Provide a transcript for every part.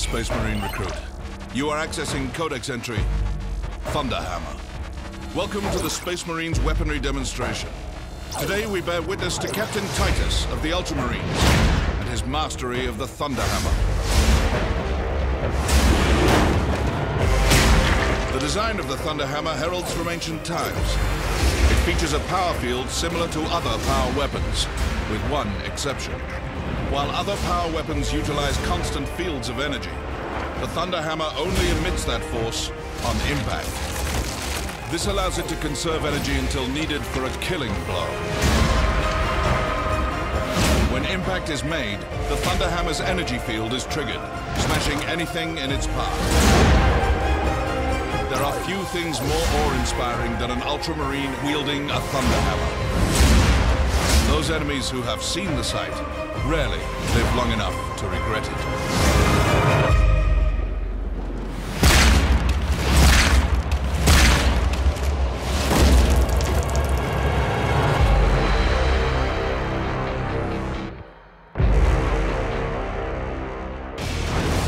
Space Marine recruit. You are accessing Codex entry, Thunder Hammer. Welcome to the Space Marines weaponry demonstration. Today we bear witness to Captain Titus of the Ultramarines and his mastery of the Thunder Hammer. The design of the Thunder Hammer heralds from ancient times. It features a power field similar to other power weapons, with one exception. While other power weapons utilize constant fields of energy, the Thunder Hammer only emits that force on impact. This allows it to conserve energy until needed for a killing blow. When impact is made, the Thunder Hammer's energy field is triggered, smashing anything in its path. There are few things more awe-inspiring than an Ultramarine wielding a Thunder Hammer. Those enemies who have seen the sight rarely live long enough to regret it.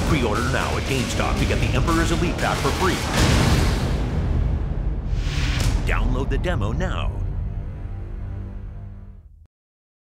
Pre-order now at GameStop to get the Emperor's Elite Pack for free. Download the demo now.